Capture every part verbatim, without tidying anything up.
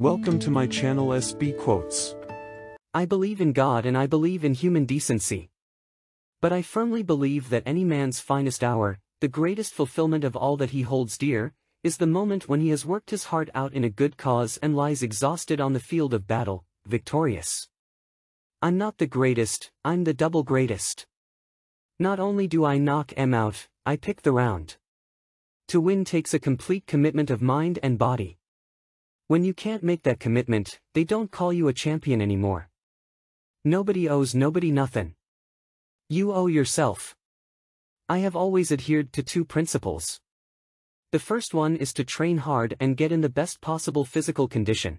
Welcome to my channel S B Quotes. I believe in God and I believe in human decency. But I firmly believe that any man's finest hour, the greatest fulfillment of all that he holds dear, is the moment when he has worked his heart out in a good cause and lies exhausted on the field of battle, victorious. I'm not the greatest, I'm the double greatest. Not only do I knock em out, I pick the round. To win takes a complete commitment of mind and body. When you can't make that commitment, they don't call you a champion anymore. Nobody owes nobody nothing. You owe yourself. I have always adhered to two principles. The first one is to train hard and get in the best possible physical condition.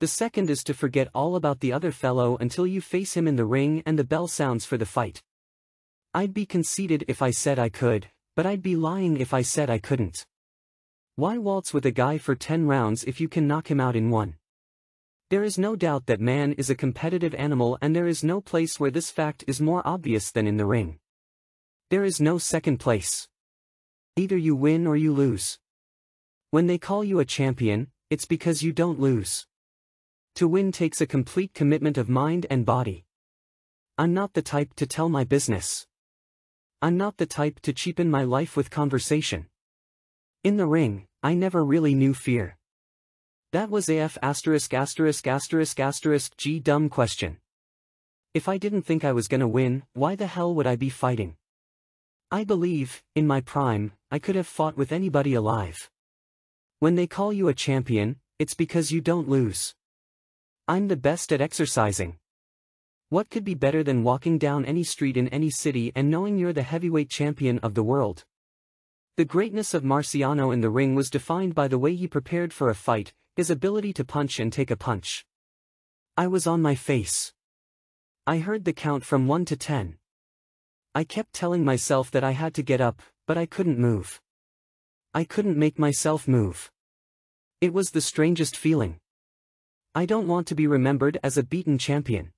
The second is to forget all about the other fellow until you face him in the ring and the bell sounds for the fight. I'd be conceited if I said I could, but I'd be lying if I said I couldn't. Why waltz with a guy for ten rounds if you can knock him out in one? There is no doubt that man is a competitive animal, and there is no place where this fact is more obvious than in the ring. There is no second place. Either you win or you lose. When they call you a champion, it's because you don't lose. To win takes a complete commitment of mind and body. I'm not the type to tell my business. I'm not the type to cheapen my life with conversation. In the ring, I never really knew fear. That was af asterisk asterisk asterisk asterisk g dumb question. If I didn't think I was gonna win, why the hell would I be fighting? I believe, in my prime, I could have fought with anybody alive. When they call you a champion, it's because you don't lose. I'm the best at exercising. What could be better than walking down any street in any city and knowing you're the heavyweight champion of the world? The greatness of Marciano in the ring was defined by the way he prepared for a fight, his ability to punch and take a punch. I was on my face. I heard the count from one to ten. I kept telling myself that I had to get up, but I couldn't move. I couldn't make myself move. It was the strangest feeling. I don't want to be remembered as a beaten champion.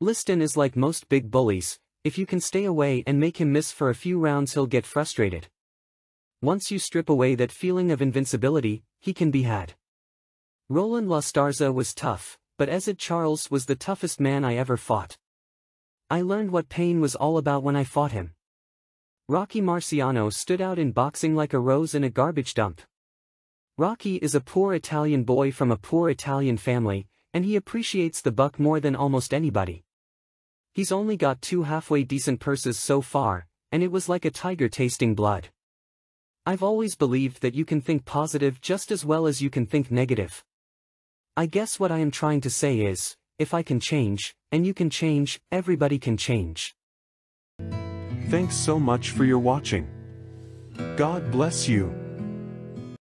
Liston is like most big bullies. If you can stay away and make him miss for a few rounds, he'll get frustrated. Once you strip away that feeling of invincibility, he can be had. Roland La Starza was tough, but Ezzard Charles was the toughest man I ever fought. I learned what pain was all about when I fought him. Rocky Marciano stood out in boxing like a rose in a garbage dump. Rocky is a poor Italian boy from a poor Italian family, and he appreciates the buck more than almost anybody. He's only got two halfway decent purses so far, and it was like a tiger tasting blood. I've always believed that you can think positive just as well as you can think negative. I guess what I am trying to say is, if I can change, and you can change, everybody can change. Thanks so much for your watching. God bless you.